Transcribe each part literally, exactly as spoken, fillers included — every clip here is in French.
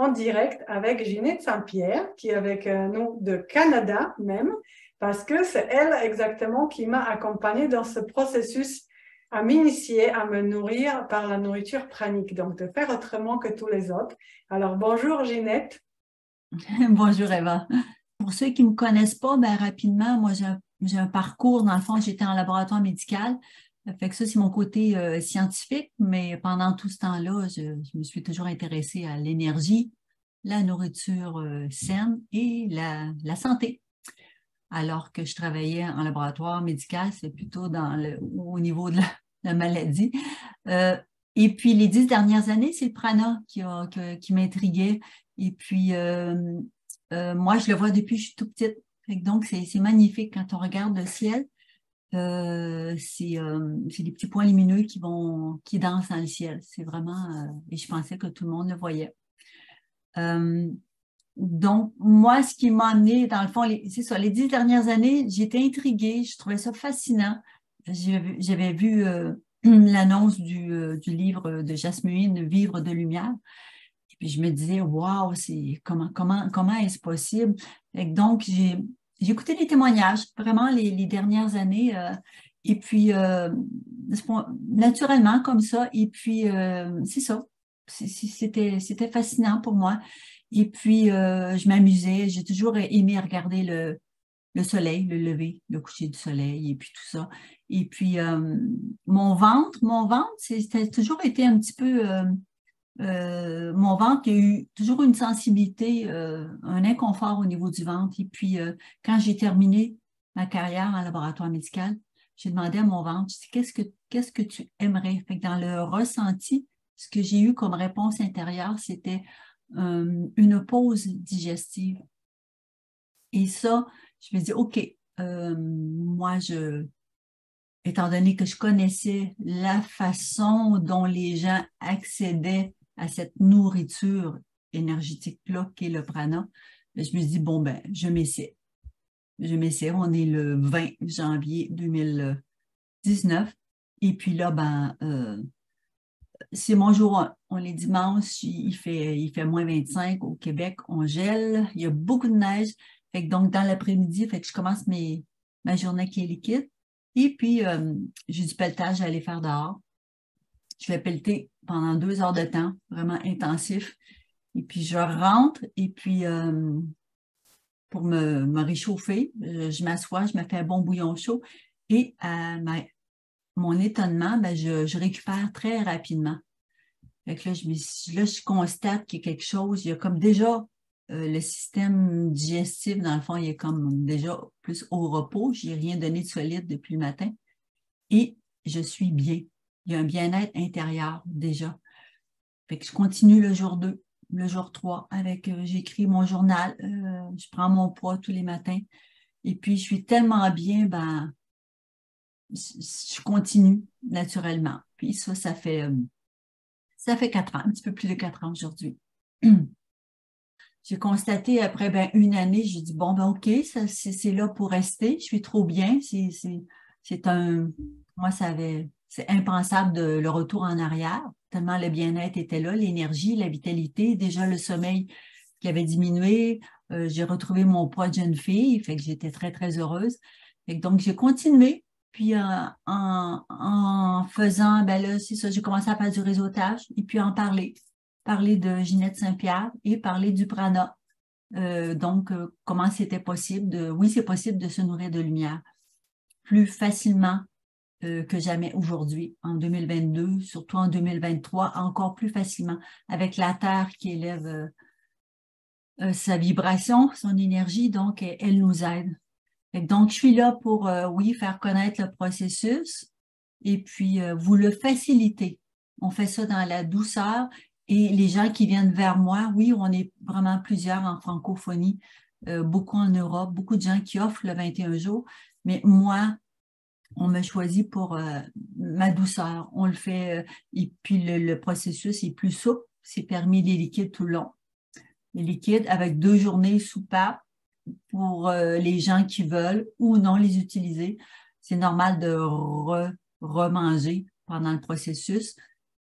en direct avec Ginette Saint-Pierre, qui est avec nous de Canada même, parce que c'est elle exactement qui m'a accompagnée dans ce processus à m'initier, à me nourrir par la nourriture pranique, donc de faire autrement que tous les autres. Alors bonjour Ginette. Bonjour Eva. Pour ceux qui ne me connaissent pas, ben rapidement, moi j'ai un, j'ai un parcours, dans le fond j'étais en laboratoire médical, fait que ça c'est mon côté euh, scientifique, mais pendant tout ce temps-là, je, je me suis toujours intéressée à l'énergie, la nourriture euh, saine et la, la santé. Alors que je travaillais en laboratoire médical, c'est plutôt dans le, au niveau de la, la maladie. Euh, et puis, les dix dernières années, c'est le prana qui, qui, qui m'intriguait. Et puis, euh, euh, moi, je le vois depuis que je suis toute petite. Donc, c'est magnifique quand on regarde le ciel. Euh, c'est euh, des petits points lumineux qui, vont, qui dansent dans le ciel. C'est vraiment... Euh, et je pensais que tout le monde le voyait. Euh, Donc, moi, ce qui m'a amené, dans le fond, c'est ça, les dix dernières années, j'étais intriguée, je trouvais ça fascinant. J'avais vu euh, l'annonce du, euh, du livre de Jasmine, Vivre de lumière. Et puis, je me disais, waouh, comment, comment, comment est-ce possible? Et donc, j'ai écouté les témoignages, vraiment, les, les dernières années. Euh, et puis, euh, naturellement, comme ça. Et puis, euh, c'est ça. C'était fascinant pour moi. Et puis, euh, je m'amusais. J'ai toujours aimé regarder le, le soleil, le lever, le coucher du soleil et puis tout ça. Et puis, euh, mon ventre, mon ventre, c'était toujours été un petit peu... Euh, euh, mon ventre, il y a eu toujours une sensibilité, euh, un inconfort au niveau du ventre. Et puis, euh, quand j'ai terminé ma carrière en laboratoire médical, j'ai demandé à mon ventre, « Qu'est-ce que, qu'est-ce que tu aimerais? » Fait que dans le ressenti, ce que j'ai eu comme réponse intérieure, c'était... Euh, une pause digestive. Et ça, je me dis, OK, euh, moi, je, étant donné que je connaissais la façon dont les gens accédaient à cette nourriture énergétique-là qu'est le prana, ben, je me dis, bon, ben, je m'essaie. Je m'essaie. On est le vingt janvier deux mille dix-neuf. Et puis là, ben, euh, c'est mon jour un. On est dimanche, il fait, il fait moins vingt-cinq au Québec, on gèle, il y a beaucoup de neige. Fait que donc, dans l'après-midi, fait que je commence mes, ma journée qui est liquide. Et puis, euh, j'ai du pelletage à aller faire dehors. Je vais pelleter pendant deux heures de temps, vraiment intensif. Et puis, je rentre. Et puis, euh, pour me, me réchauffer, je, je m'assois, je me fais un bon bouillon chaud. Et euh, ma, mon étonnement, ben, je, je récupère très rapidement. Fait que là, je me, là, je constate qu'il y a quelque chose, il y a comme déjà euh, le système digestif, dans le fond, il est comme déjà plus au repos. Je n'ai rien donné de solide depuis le matin. Et je suis bien. Il y a un bien-être intérieur déjà. Fait que je continue le jour deux, le jour trois, avec euh, j'écris mon journal, euh, je prends mon poids tous les matins. Et puis, je suis tellement bien, ben, je continue naturellement. Puis ça, ça fait... Euh, Ça fait quatre ans, un petit peu plus de quatre ans aujourd'hui. J'ai constaté après ben, une année, j'ai dit, bon, ben OK, c'est là pour rester, je suis trop bien. C'est un, moi, ça avait, c'est impensable de, le retour en arrière, tellement le bien-être était là, l'énergie, la vitalité, déjà le sommeil qui avait diminué. Euh, j'ai retrouvé mon poids de jeune fille, fait que j'étais très, très heureuse. Fait que, donc, j'ai continué. Puis euh, en, en faisant, ben là, c'est ça, j'ai commencé à faire du réseautage et puis en parler. Parler de Ginette Saint-Pierre et parler du prana. Euh, donc, euh, comment c'était possible de, oui, c'est possible de se nourrir de lumière plus facilement euh, que jamais aujourd'hui, en deux mille vingt-deux, surtout en deux mille vingt-trois, encore plus facilement, avec la Terre qui élève euh, euh, sa vibration, son énergie, donc elle, elle nous aide. Donc, je suis là pour, euh, oui, faire connaître le processus et puis euh, vous le faciliter. On fait ça dans la douceur et les gens qui viennent vers moi, oui, on est vraiment plusieurs en francophonie, euh, beaucoup en Europe, beaucoup de gens qui offrent le vingt et un jours, mais moi, on me choisit pour euh, ma douceur. On le fait euh, et puis le, le processus est plus souple, c'est permis les liquides tout le long. Les liquides avec deux journées soupape, pour euh, les gens qui veulent ou non les utiliser. C'est normal de re, remanger pendant le processus.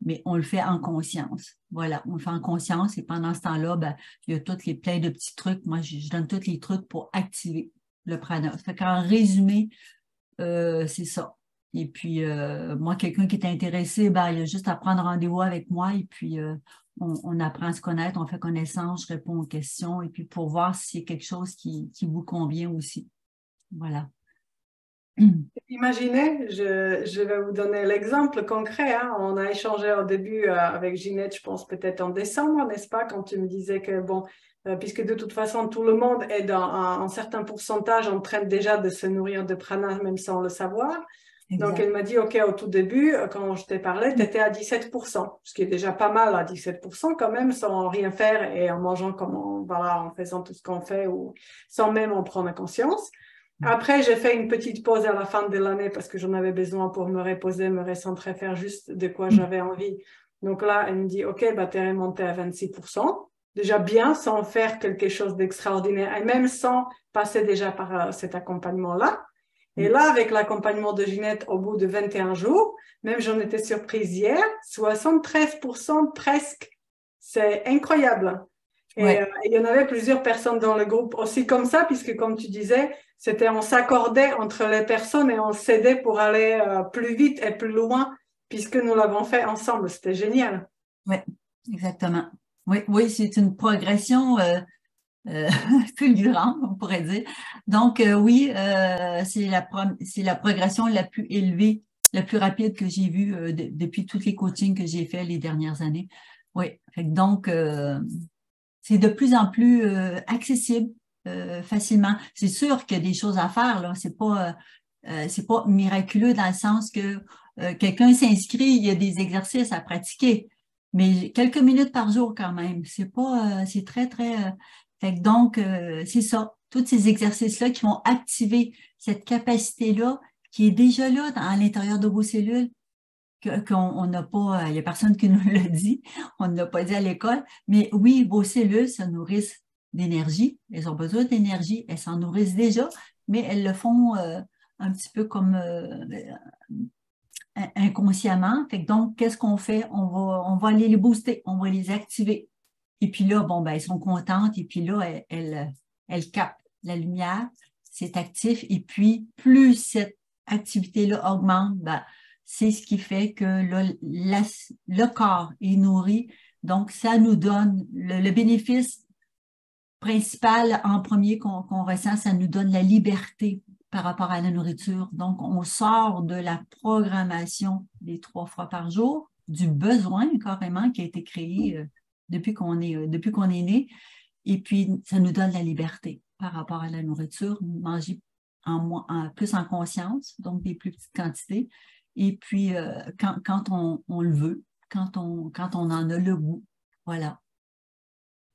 mais on le fait en conscience. Voilà, on le fait en conscience et pendant ce temps-là, ben, il y a toutes les plein de petits trucs. Moi, je, je donne tous les trucs pour activer le prana. Ça fait qu'en résumé, euh, c'est ça. Et puis, euh, moi, quelqu'un qui est intéressé, ben, il a juste à prendre rendez-vous avec moi et puis euh, on, on apprend à se connaître, on fait connaissance, je réponds aux questions et puis pour voir si c'est quelque chose qui, qui vous convient aussi. Voilà. Imaginez, je, je vais vous donner l'exemple concret. Hein. On a échangé au début euh, avec Ginette, je pense peut-être en décembre, n'est-ce pas, quand tu me disais que, bon, euh, puisque de toute façon, tout le monde est dans un, un certain pourcentage en train déjà de se nourrir de prana, même sans le savoir. Exact. Donc, elle m'a dit, OK, au tout début, quand je t'ai parlé, tu étais à dix-sept pour cent, ce qui est déjà pas mal à dix-sept pour cent quand même, sans rien faire et en mangeant comme on, voilà, en faisant tout ce qu'on fait ou sans même en prendre conscience. Après, j'ai fait une petite pause à la fin de l'année parce que j'en avais besoin pour me reposer, me recentrer, faire juste de quoi j'avais envie. Donc là, elle me dit, OK, bah, t'es remontée à vingt-six pour cent. Déjà bien, sans faire quelque chose d'extraordinaire et même sans passer déjà par cet accompagnement-là. Et là, avec l'accompagnement de Ginette, au bout de vingt et un jours, même j'en étais surprise hier, soixante-treize pour cent presque. C'est incroyable. Et ouais. euh, il y en avait plusieurs personnes dans le groupe aussi comme ça, puisque comme tu disais, c'était on s'accordait entre les personnes et on s'aidait pour aller euh, plus vite et plus loin, puisque nous l'avons fait ensemble. C'était génial. Oui, exactement. Oui, oui, c'est une progression euh, euh, plus grande, on pourrait dire. Donc euh, oui, euh, c'est la, la progression la plus élevée, la plus rapide que j'ai vue euh, de, depuis tous les coachings que j'ai faits les dernières années. Oui, fait que donc... Euh, c'est de plus en plus euh, accessible euh, facilement. C'est sûr qu'il y a des choses à faire, là. C'est pas, euh, c'est pas miraculeux dans le sens que euh, quelqu'un s'inscrit, il y a des exercices à pratiquer, mais quelques minutes par jour quand même. C'est pas, euh, c'est très, très... Euh, fait que donc, euh, c'est ça. Tous ces exercices-là qui vont activer cette capacité-là qui est déjà là à l'intérieur de vos cellules. Qu'on n'a pas, il n'y a personne qui nous l'a dit, on ne l'a pas dit à l'école, mais oui, vos cellules se nourrissent d'énergie, elles ont besoin d'énergie, elles s'en nourrissent déjà, mais elles le font euh, un petit peu comme euh, inconsciemment. Fait que donc, qu'est-ce qu'on fait? On va, on va aller les booster, on va les activer. Et puis là, bon, ben, elles sont contentes, et puis là, elles, elles, elles captent la lumière, c'est actif, et puis plus cette activité-là augmente, ben, c'est ce qui fait que le, la, le corps est nourri. Donc, ça nous donne le, le bénéfice principal en premier qu'on qu'on ressent, ça nous donne la liberté par rapport à la nourriture. Donc, on sort de la programmation des trois fois par jour, du besoin carrément qui a été créé depuis qu'on est, depuis qu'on est né. Et puis, ça nous donne la liberté par rapport à la nourriture, manger en, en, plus en conscience, donc des plus petites quantités. Et puis, euh, quand, quand on, on le veut, quand on, quand on en a le goût, voilà.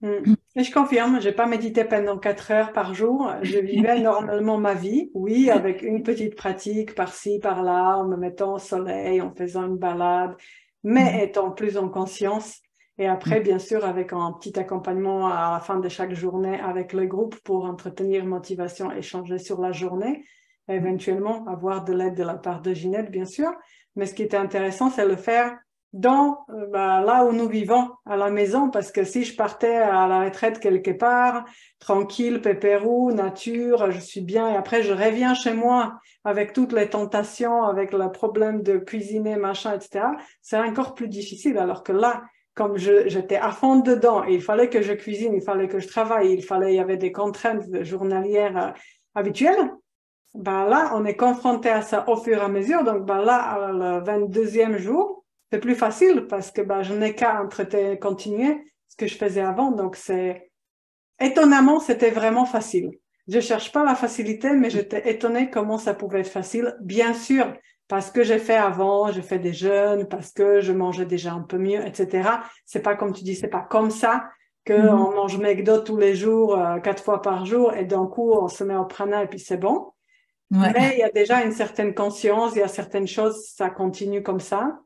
Mmh. Et je confirme, je n'ai pas médité pendant quatre heures par jour. Je vivais normalement ma vie, oui, avec une petite pratique par-ci, par-là, en me mettant au soleil, en faisant une balade, mais mmh. étant plus en conscience. Et après, mmh. bien sûr, avec un petit accompagnement à la fin de chaque journée avec le groupe pour entretenir motivation, échanger sur la journée. Éventuellement avoir de l'aide de la part de Ginette, bien sûr, mais ce qui était intéressant, c'est le faire dans bah, là où nous vivons, à la maison, parce que si je partais à la retraite quelque part, tranquille, pépérou, nature, je suis bien, et après je reviens chez moi avec toutes les tentations, avec le problème de cuisiner, machin, et cetera, c'est encore plus difficile, alors que là, comme j'étais à fond dedans, et il fallait que je cuisine, il fallait que je travaille, il fallait, il y avait des contraintes journalières euh, habituelles. Ben là, on est confronté à ça au fur et à mesure. Donc ben là, le vingt-deuxième jour, c'est plus facile parce que ben, je n'ai qu'à entretenir, continuer ce que je faisais avant. Donc c'est étonnamment, c'était vraiment facile. Je cherche pas la facilité, mais j'étais étonnée comment ça pouvait être facile. Bien sûr, parce que j'ai fait avant, j'ai fait des jeûnes, parce que je mangeais déjà un peu mieux, et cetera. C'est pas comme tu dis, c'est pas comme ça. Qu'on mm-hmm. mange McDo tous les jours, euh, quatre fois par jour, et d'un coup, on se met au prana et puis c'est bon. Ouais. Mais il y a déjà une certaine conscience, il y a certaines choses, ça continue comme ça.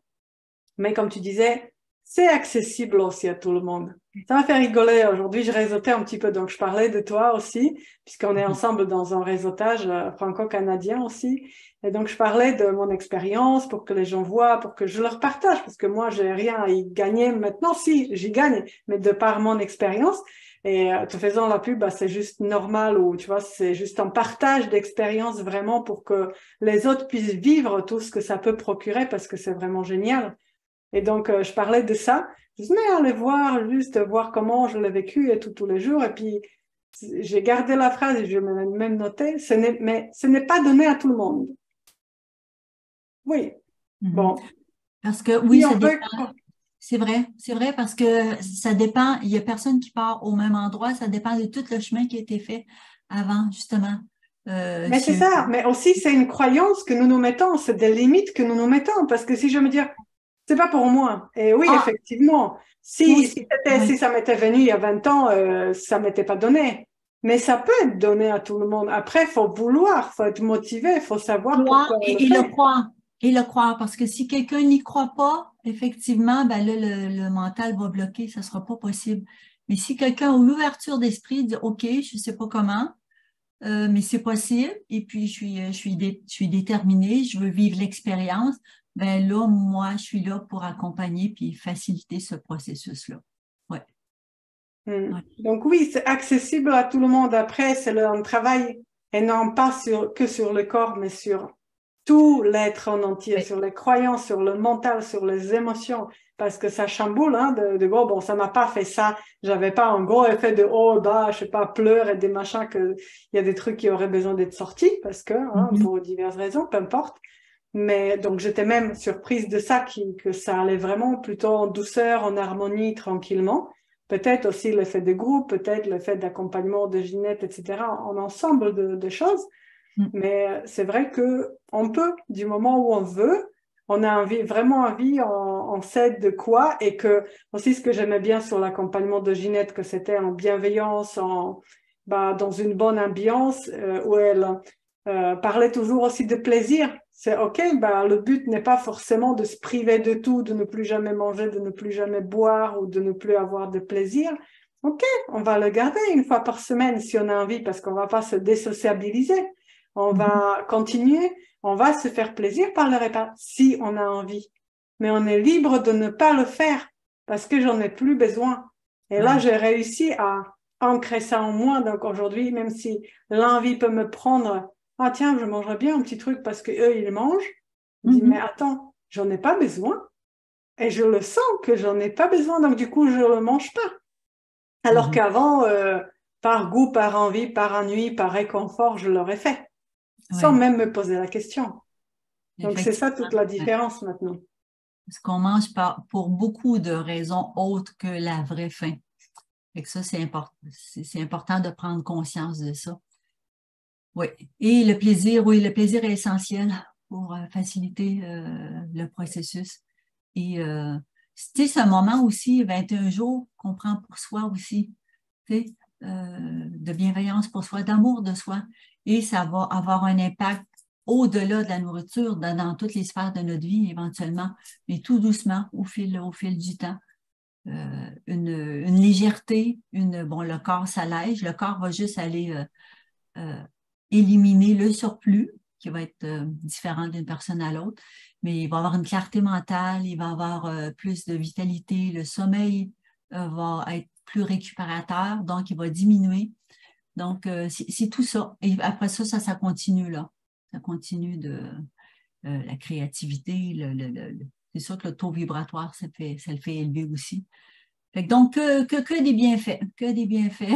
Mais comme tu disais, c'est accessible aussi à tout le monde. Ça m'a fait rigoler. Aujourd'hui, je réseautais un petit peu, donc je parlais de toi aussi, puisqu'on est ensemble dans un réseautage franco-canadien aussi. Et donc, je parlais de mon expérience pour que les gens voient, pour que je leur partage, parce que moi, j'ai rien à y gagner maintenant. Si, j'y gagne, mais de par mon expérience. Et te faisant la pub, bah, c'est juste normal, ou tu vois, c'est juste un partage d'expérience vraiment pour que les autres puissent vivre tout ce que ça peut procurer, parce que c'est vraiment génial. Et donc, je parlais de ça. Je me suis dit, allez voir, juste voir comment je l'ai vécu et tout, tous les jours. Et puis, j'ai gardé la phrase et je me l'ai même notée, ce n'est, mais ce n'est pas donné à tout le monde. Oui, mmh. Bon. Parce que, oui, si ça dépend. Peut... C'est vrai, c'est vrai, parce que ça dépend, il n'y a personne qui part au même endroit, ça dépend de tout le chemin qui a été fait avant, justement. Euh, mais c'est que... ça, mais aussi, c'est une croyance que nous nous mettons, c'est des limites que nous nous mettons, parce que si je me dis, c'est pas pour moi, et oui, ah, effectivement, si, oui, si, oui. si ça m'était venu il y a vingt ans, euh, ça ne m'était pas donné. Mais ça peut être donné à tout le monde. Après, il faut vouloir, il faut être motivé, il faut savoir pourquoi. Et, et le croire. Et le croire, parce que si quelqu'un n'y croit pas, effectivement, ben là, le, le mental va bloquer, ça ne sera pas possible. Mais si quelqu'un a l'ouverture d'esprit, dit « Ok, je ne sais pas comment, euh, mais c'est possible, et puis je suis, je suis, dé, je suis déterminée, je veux vivre l'expérience », ben là, moi, je suis là pour accompagner puis faciliter ce processus-là. Ouais. Mmh. Ouais. Donc oui, c'est accessible à tout le monde. Après, c'est un travail, et non pas sur, que sur le corps, mais sur... tout l'être en entier, oui. Sur les croyances, sur le mental, sur les émotions, parce que ça chamboule, hein, de, de oh, bon, ça m'a pas fait ça, j'avais pas un gros effet de oh, bah, je sais pas, pleurs et des machins, que il y a des trucs qui auraient besoin d'être sortis, parce que, hein, mm-hmm. pour diverses raisons, peu importe. Mais donc, j'étais même surprise de ça, qui, que ça allait vraiment plutôt en douceur, en harmonie, tranquillement. Peut-être aussi l'effet de groupe, peut-être l'effet d'accompagnement de Ginette, et cetera, en ensemble de, de choses. Mais c'est vrai qu'on peut, du moment où on veut, on a envie, vraiment envie, on, on sait de quoi, et que aussi ce que j'aimais bien sur l'accompagnement de Ginette, que c'était en bienveillance, en, bah, dans une bonne ambiance, euh, où elle euh, parlait toujours aussi de plaisir. C'est ok, bah, le but n'est pas forcément de se priver de tout, de ne plus jamais manger, de ne plus jamais boire ou de ne plus avoir de plaisir. Ok, on va le garder une fois par semaine si on a envie, parce qu'on ne va pas se désociabiliser. On va continuer, on va se faire plaisir par le repas, si on a envie. Mais on est libre de ne pas le faire, parce que j'en ai plus besoin. Et là, j'ai réussi à ancrer ça en moi. Donc aujourd'hui, même si l'envie peut me prendre, « Ah tiens, je mangerais bien un petit truc parce qu'eux, ils mangent. » Je dis « Mais attends, j'en ai pas besoin. » Et je le sens que j'en ai pas besoin, donc du coup, je le mange pas. Alors mm-hmm. qu'avant, euh, par goût, par envie, par ennui, par réconfort, je l'aurais fait. Sans ouais. même me poser la question. Donc, c'est ça toute la différence maintenant. Parce qu'on mange par, pour beaucoup de raisons autres que la vraie faim. Fait que ça, c'est important, c'est, c'est important de prendre conscience de ça. Oui. Et le plaisir, oui, le plaisir est essentiel pour faciliter euh, le processus. Et euh, c'est ce moment aussi, vingt et un jours, qu'on prend pour soi aussi. Tu sais, euh, de bienveillance pour soi, d'amour de soi. Et ça va avoir un impact au-delà de la nourriture, dans, dans toutes les sphères de notre vie éventuellement, mais tout doucement, au fil, au fil du temps. Euh, une, une légèreté, une, bon, le corps s'allège, le corps va juste aller euh, euh, éliminer le surplus, qui va être euh, différent d'une personne à l'autre, mais il va avoir une clarté mentale, il va avoir euh, plus de vitalité, le sommeil euh, va être plus récupérateur, donc il va diminuer. Donc, euh, c'est, c'est tout ça. Et après ça, ça, ça continue là. Ça continue de euh, la créativité. Le, le, le, le, c'est sûr que le taux vibratoire, ça, fait, ça le fait élever aussi. Fait que donc, que, que, que des bienfaits. Que des bienfaits.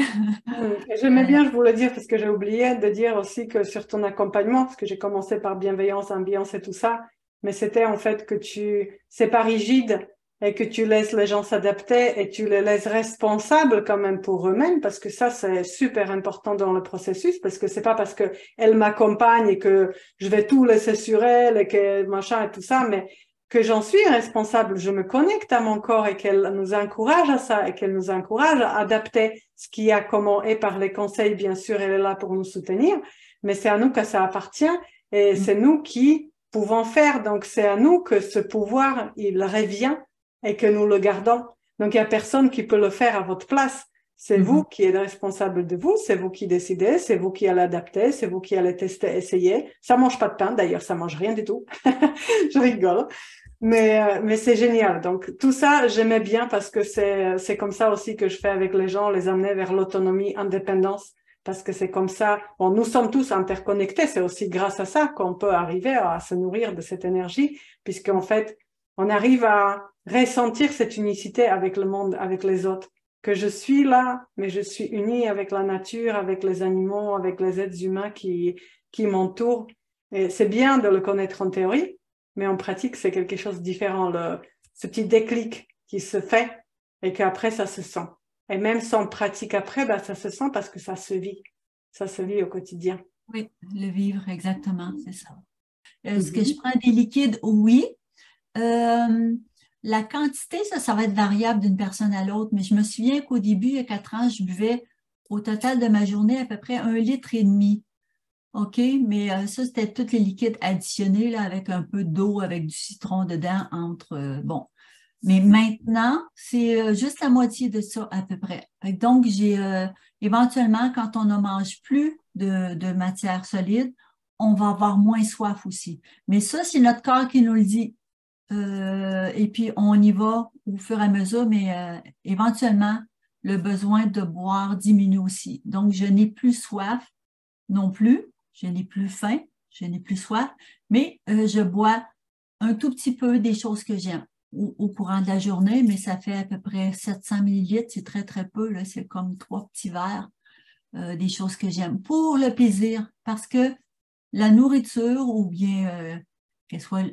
Oui, j'aimais bien, je voulais dire, parce que j'ai oublié de dire aussi que sur ton accompagnement, parce que j'ai commencé par bienveillance, ambiance et tout ça, mais c'était en fait que tu... C'est pas rigide. Et que tu laisses les gens s'adapter et tu les laisses responsables quand même pour eux-mêmes, parce que ça, c'est super important dans le processus, parce que c'est pas parce que elle m'accompagne et que je vais tout laisser sur elle et que machin et tout ça, mais que j'en suis responsable, je me connecte à mon corps et qu'elle nous encourage à ça et qu'elle nous encourage à adapter ce qu'il y a, comment, et par les conseils, bien sûr, elle est là pour nous soutenir, mais c'est à nous que ça appartient et mmh. c'est nous qui pouvons faire, donc c'est à nous que ce pouvoir, il revient et que nous le gardons. Donc, il n'y a personne qui peut le faire à votre place. C'est mm-hmm. vous qui êtes responsable de vous, c'est vous qui décidez, c'est vous qui allez adapter, c'est vous qui allez tester, essayer. Ça mange pas de pain, d'ailleurs, ça mange rien du tout. Je rigole. Mais, mais c'est génial. Donc, tout ça, j'aimais bien parce que c'est, c'est comme ça aussi que je fais avec les gens, les amener vers l'autonomie, indépendance. Parce que c'est comme ça, bon, nous sommes tous interconnectés. C'est aussi grâce à ça qu'on peut arriver à se nourrir de cette énergie, puisqu'en fait, on arrive à ressentir cette unicité avec le monde, avec les autres. Que je suis là, mais je suis unie avec la nature, avec les animaux, avec les êtres humains qui, qui m'entourent. Et c'est bien de le connaître en théorie, mais en pratique, c'est quelque chose de différent, le, ce petit déclic qui se fait et qu'après, ça se sent. Et même sans pratique après, bah, ça se sent parce que ça se vit. Ça se vit au quotidien. Oui, le vivre, exactement, c'est ça. Est-ce mm-hmm. que je prends des liquides? Oui. Euh... La quantité, ça, ça va être variable d'une personne à l'autre, mais je me souviens qu'au début, il y a quatre ans, je buvais au total de ma journée à peu près un litre et demi. OK? Mais euh, ça, c'était tous les liquides additionnés là, avec un peu d'eau, avec du citron dedans, entre... Euh, bon. Mais maintenant, c'est euh, juste la moitié de ça à peu près. Donc, j'ai euh, éventuellement, quand on ne mange plus de, de matière solide, on va avoir moins soif aussi. Mais ça, c'est notre corps qui nous le dit. Euh, et puis, on y va au fur et à mesure, mais euh, éventuellement, le besoin de boire diminue aussi. Donc, je n'ai plus soif non plus, je n'ai plus faim, je n'ai plus soif, mais euh, je bois un tout petit peu des choses que j'aime au, au courant de la journée, mais ça fait à peu près sept cents millilitres, c'est très, très peu, là, c'est comme trois petits verres, euh, des choses que j'aime pour le plaisir, parce que la nourriture, ou bien euh, qu'elle soit...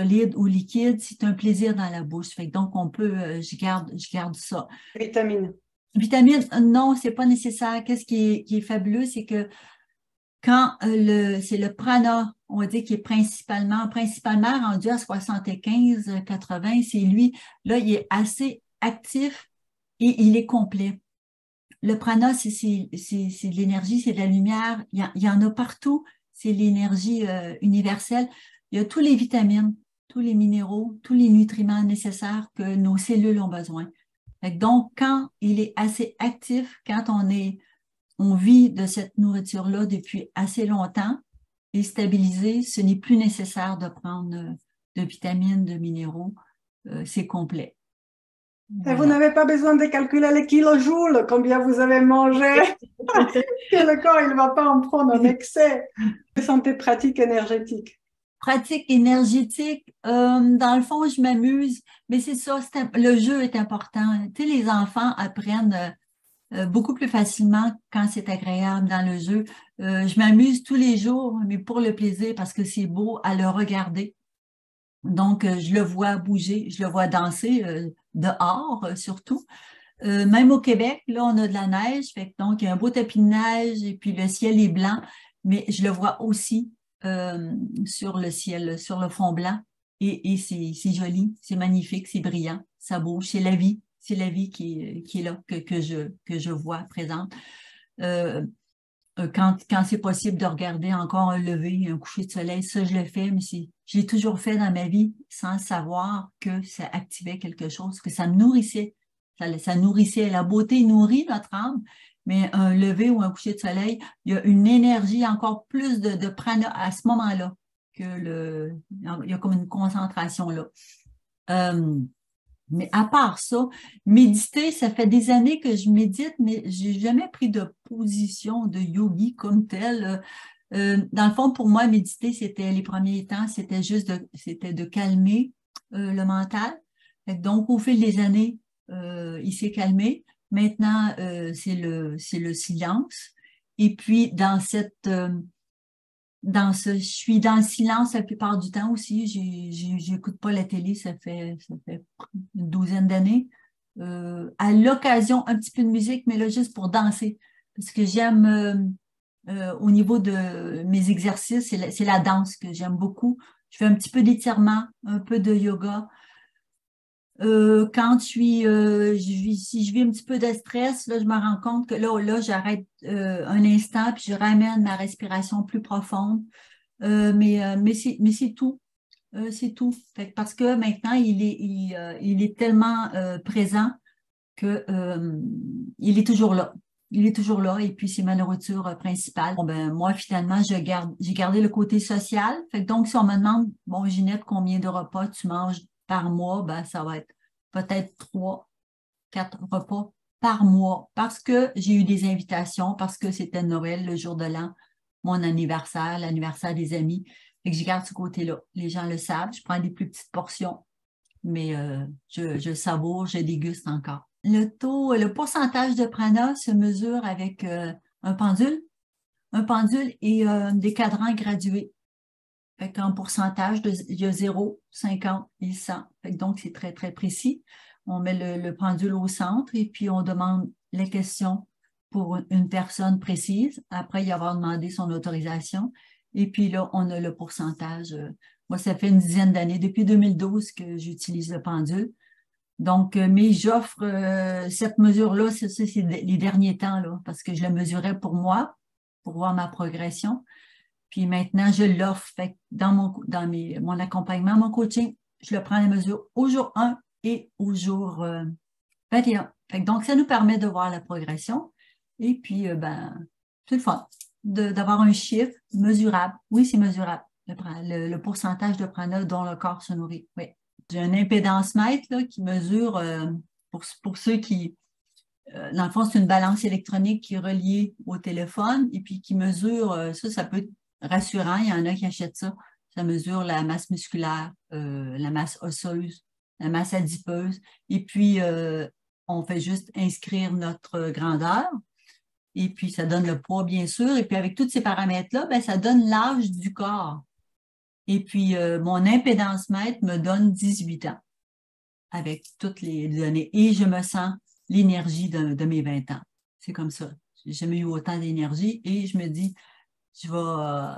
solide ou liquide, c'est un plaisir dans la bouche. Fait que donc, on peut, euh, je garde, je garde ça. Vitamine. Vitamine, non, c'est pas nécessaire. Qu'est-ce qui est, qui est fabuleux, c'est que quand le, c'est le prana, on dit qu'il est principalement, principalement rendu à soixante-quinze quatre-vingts, c'est lui, là, il est assez actif et il est complet. Le prana, c'est, c'est, c'est, c'est de l'énergie, c'est de la lumière, il y, a, il y en a partout, c'est l'énergie euh, universelle. Il y a tous les vitamines, tous les minéraux, tous les nutriments nécessaires que nos cellules ont besoin. Donc, quand il est assez actif, quand on est, on vit de cette nourriture-là depuis assez longtemps et stabilisé, ce n'est plus nécessaire de prendre de vitamines, de minéraux, c'est complet. Voilà. Et vous n'avez pas besoin de calculer les kilojoules, combien vous avez mangé. Le corps, il ne va pas en prendre en excès. Santé pratique énergétique. Pratique énergétique, euh, dans le fond, je m'amuse, mais c'est ça, c'est, le jeu est important. Tu sais, les enfants apprennent euh, beaucoup plus facilement quand c'est agréable dans le jeu. Euh, je m'amuse tous les jours, mais pour le plaisir, parce que c'est beau à le regarder. Donc, euh, je le vois bouger, je le vois danser, euh, dehors euh, surtout. Euh, même au Québec, là, on a de la neige, fait que donc il y a un beau tapis de neige et puis le ciel est blanc, mais je le vois aussi. Euh, sur le ciel, sur le fond blanc, et, et c'est, c'est joli, c'est magnifique, c'est brillant, ça bouge, c'est la vie, c'est la vie qui, qui est là, que, que, je, que je vois présente. Euh, quand, quand c'est possible de regarder encore un lever, un coucher de soleil, ça je le fais, mais c'est, je l'ai toujours fait dans ma vie sans savoir que ça activait quelque chose, que ça me nourrissait, ça, ça nourrissait, la beauté nourrit notre âme. Mais un lever ou un coucher de soleil, il y a une énergie encore plus de, de prana à ce moment-là, que le, il y a comme une concentration là. Euh, mais à part ça, méditer, ça fait des années que je médite, mais j'ai jamais pris de position de yogi comme telle. Euh, dans le fond, pour moi, méditer, c'était les premiers temps, c'était juste de, c'était de calmer euh, le mental. Donc, au fil des années, euh, il s'est calmé. Maintenant, euh, c'est le c'est le silence. Et puis, dans cette euh, dans ce, je suis dans le silence la plupart du temps aussi. J'ai, j'ai, j'écoute pas la télé, ça fait ça fait une douzaine d'années. Euh, à l'occasion, un petit peu de musique, mais là juste pour danser, parce que j'aime euh, euh, au niveau de mes exercices, c'est la, c'est la danse que j'aime beaucoup. Je fais un petit peu d'étirement, un peu de yoga. Euh, quand je suis, euh, je vis, si je vis un petit peu de stress, là, je me rends compte que là, là j'arrête euh, un instant, puis je ramène ma respiration plus profonde. Euh, mais, euh, mais, c'est, mais c'est tout. Euh, c'est tout. Fait que parce que maintenant, il est, il, euh, il est tellement euh, présent que euh, il est toujours là. Il est toujours là et puis c'est ma nourriture euh, principale. Bon, ben, moi, finalement, je garde, j'ai gardé le côté social. Fait que donc, si on me demande, bon, Ginette, combien de repas tu manges par mois, ben, ça va être peut-être trois, quatre repas par mois parce que j'ai eu des invitations, parce que c'était Noël, le jour de l'an, mon anniversaire, l'anniversaire des amis. Fait que je garde ce côté-là. Les gens le savent, je prends des plus petites portions, mais euh, je, je savoure, je déguste encore. Le taux, le pourcentage de prana se mesure avec euh, un pendule, un pendule et euh, des cadrans gradués. Fait qu'en pourcentage, de, il y a zéro, cinquante et cent. Fait que donc, c'est très, très précis. On met le, le pendule au centre et puis on demande les questions pour une personne précise, après y avoir demandé son autorisation. Et puis là, on a le pourcentage. Moi, ça fait une dizaine d'années, depuis deux mille douze, que j'utilise le pendule. Donc, mais j'offre euh, cette mesure-là, c'est les derniers temps, là, parce que je la mesurais pour moi, pour voir ma progression. Puis maintenant, je l'offre. Dans, mon, dans mes, mon accompagnement, mon coaching, je le prends la mesure au jour un et au jour euh, vingt et un. Fait que donc, ça nous permet de voir la progression. Et puis, euh, ben, c'est le fun d'avoir un chiffre mesurable. Oui, c'est mesurable, le, le, le pourcentage de prana dont le corps se nourrit. Oui. J'ai un impédance-mètre là, qui mesure, euh, pour, pour ceux qui, euh, dans le fond, c'est une balance électronique qui est reliée au téléphone et puis qui mesure, euh, ça, ça peut être rassurant, il y en a qui achètent ça, ça mesure la masse musculaire, euh, la masse osseuse, la masse adipeuse et puis euh, on fait juste inscrire notre grandeur et puis ça donne le poids, bien sûr, et puis avec tous ces paramètres-là, ben, ça donne l'âge du corps. Et puis, euh, mon impédance-mètre me donne dix-huit ans avec toutes les données. Et je me sens l'énergie de, de mes vingt ans. C'est comme ça. J'ai jamais eu autant d'énergie. Et je me dis, je vais, euh,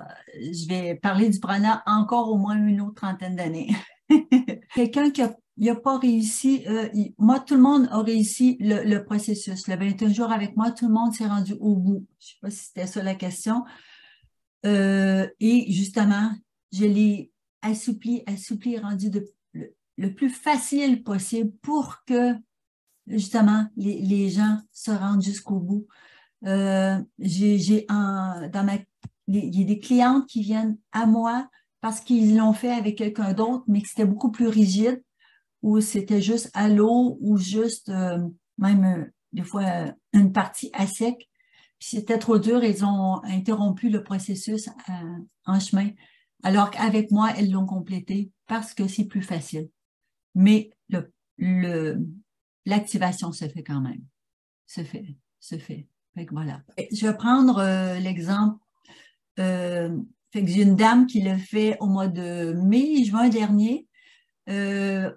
je vais parler du prana encore au moins une autre trentaine d'années. Quelqu'un qui n'a pas réussi, euh, il, moi, tout le monde a réussi le, le processus. Le vingt et un jours avec moi, tout le monde s'est rendu au bout. Je ne sais pas si c'était ça la question. Euh, et justement, je l'ai assoupli, assoupli, rendu de, le, le plus facile possible pour que, justement, les, les gens se rendent jusqu'au bout. Euh, j'ai un, dans ma, il y a des clientes qui viennent à moi parce qu'ils l'ont fait avec quelqu'un d'autre, mais que c'était beaucoup plus rigide, ou c'était juste à l'eau, ou juste, euh, même euh, des fois, euh, une partie à sec. Puis c'était trop dur, ils ont interrompu le processus euh, en chemin. Alors qu'avec moi, elles l'ont complété parce que c'est plus facile. Mais le, le, l'activation se fait quand même. Se fait, se fait. Fait que voilà. Je vais prendre euh, l'exemple. Euh, fait que j'ai une dame qui le fait au mois de mai, juin dernier. Euh,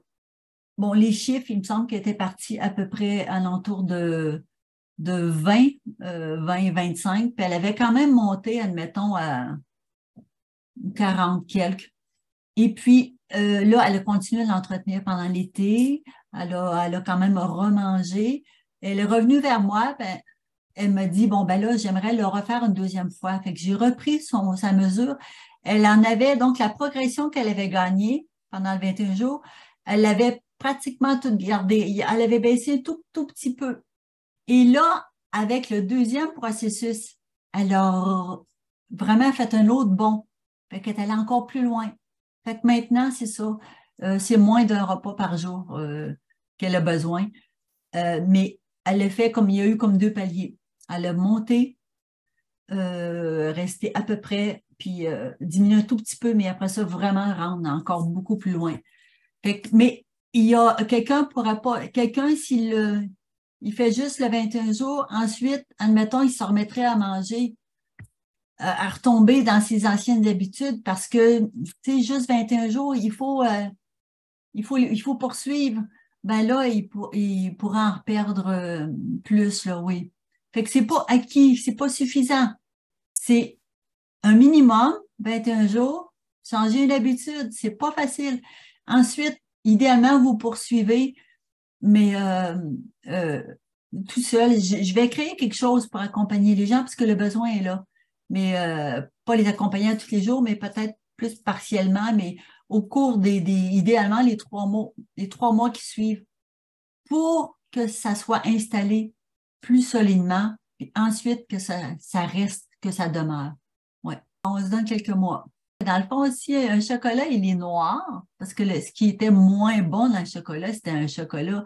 bon, les chiffres, il me semble qu'elle était partie à peu près alentour de, de vingt, vingt, vingt-cinq. Puis elle avait quand même monté, admettons, à quarante quelques. Et puis, euh, là, elle a continué de l'entretenir pendant l'été. Elle a, elle a quand même remangé. Elle est revenue vers moi. Ben, elle m'a dit, bon, ben là, j'aimerais le refaire une deuxième fois. Fait que j'ai repris son, sa mesure. Elle en avait, donc, la progression qu'elle avait gagnée pendant le vingt et un jours, elle l'avait pratiquement toute gardée. Elle avait baissé tout, tout petit peu. Et là, avec le deuxième processus, elle a vraiment fait un autre bond. Fait qu'elle est allée encore plus loin. Fait que maintenant, c'est ça. Euh, c'est moins d'un repas par jour euh, qu'elle a besoin. Euh, mais elle le fait comme il y a eu comme deux paliers. Elle a monté, euh, resté à peu près, puis euh, diminué un tout petit peu, mais après ça, vraiment rendre encore beaucoup plus loin. Fait que, mais il y a quelqu'un pourra pas. Quelqu'un, s'il il fait juste le vingt et un jours, ensuite, admettons, il se remettrait à manger, à retomber dans ses anciennes habitudes parce que, tu sais, juste vingt et un jours, il faut, euh, il faut, il faut poursuivre. Ben là, il, pour, il pourra en reperdre euh, plus, là, oui. Fait que c'est pas acquis, c'est pas suffisant. C'est un minimum, vingt et un jours, changer une habitude, c'est pas facile. Ensuite, idéalement, vous poursuivez, mais euh, euh, tout seul. Je, je vais créer quelque chose pour accompagner les gens parce que le besoin est là. Mais euh, pas les accompagner tous les jours, mais peut-être plus partiellement, mais au cours des, des idéalement, les trois mois, les trois mois qui suivent, pour que ça soit installé plus solidement, puis ensuite que ça, ça reste, que ça demeure. Ouais. On se donne quelques mois. Dans le fond, si un chocolat, il est noir, parce que le, ce qui était moins bon dans le chocolat, c'était un chocolat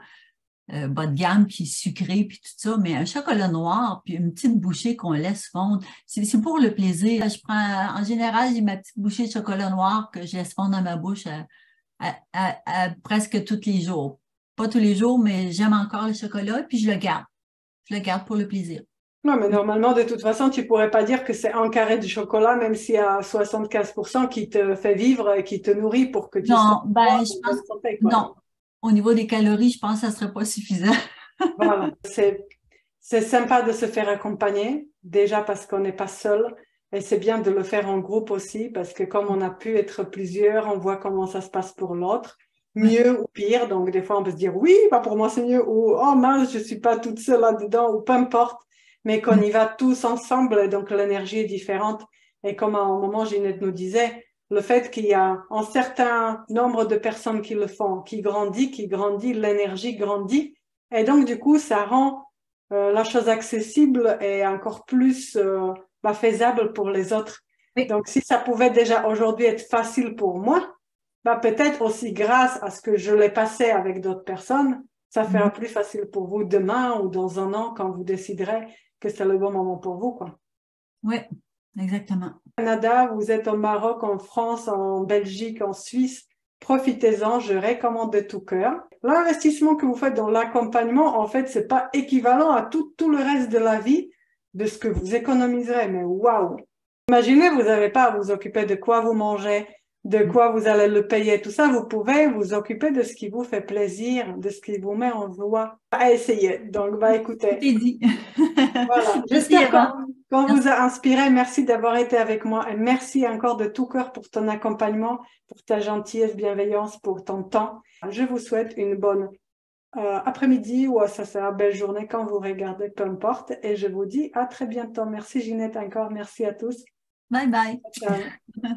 euh, bas de gamme, puis sucré, puis tout ça, mais un chocolat noir, puis une petite bouchée qu'on laisse fondre, c'est pour le plaisir. Je prends, en général, j'ai ma petite bouchée de chocolat noir que je laisse fondre dans ma bouche à, à, à, à presque tous les jours. Pas tous les jours, mais j'aime encore le chocolat, puis je le garde. Je le garde pour le plaisir. Non, mais normalement, de toute façon, tu pourrais pas dire que c'est un carré de chocolat, même s'il y a soixante-quinze pour cent qui te fait vivre et qui te nourrit pour que tu... Non, ben, je pense... santé, non. Au niveau des calories, je pense que ça serait pas suffisant. Voilà. C'est sympa de se faire accompagner, déjà parce qu'on n'est pas seul. Et c'est bien de le faire en groupe aussi, parce que comme on a pu être plusieurs, on voit comment ça se passe pour l'autre. Mieux ou pire, donc des fois on peut se dire oui, bah pour moi c'est mieux, ou oh mince, je suis pas toute seule là-dedans, ou peu importe, mais qu'on y va tous ensemble, donc l'énergie est différente. Et comme à un moment Ginette nous disait, le fait qu'il y a un certain nombre de personnes qui le font, qui grandit, qui grandit, l'énergie grandit, et donc du coup ça rend euh, la chose accessible et encore plus euh, bah, faisable pour les autres. Oui. Donc si ça pouvait déjà aujourd'hui être facile pour moi, bah, peut-être aussi grâce à ce que je l'ai passé avec d'autres personnes, ça fera mmh. plus facile pour vous demain ou dans un an quand vous déciderez que c'est le bon moment pour vous, quoi. Oui, exactement. Au Canada, vous êtes au Maroc, en France, en Belgique, en Suisse. Profitez-en, je recommande de tout cœur. L'investissement que vous faites dans l'accompagnement, en fait, c'est pas équivalent à tout, tout le reste de la vie de ce que vous économiserez, mais waouh! Imaginez, vous n'avez pas à vous occuper de quoi vous mangez, de quoi vous allez le payer, tout ça, vous pouvez vous occuper de ce qui vous fait plaisir, de ce qui vous met en joie. À essayer, donc bah, écoutez. Dit. Voilà. J'espère qu'on vous a inspiré. Merci d'avoir été avec moi et merci encore de tout cœur pour ton accompagnement, pour ta gentillesse, bienveillance, pour ton temps. Je vous souhaite une bonne euh, après-midi ou ça sera belle journée quand vous regardez, peu importe. Et je vous dis à très bientôt. Merci Ginette encore, merci à tous. Bye bye. Ciao.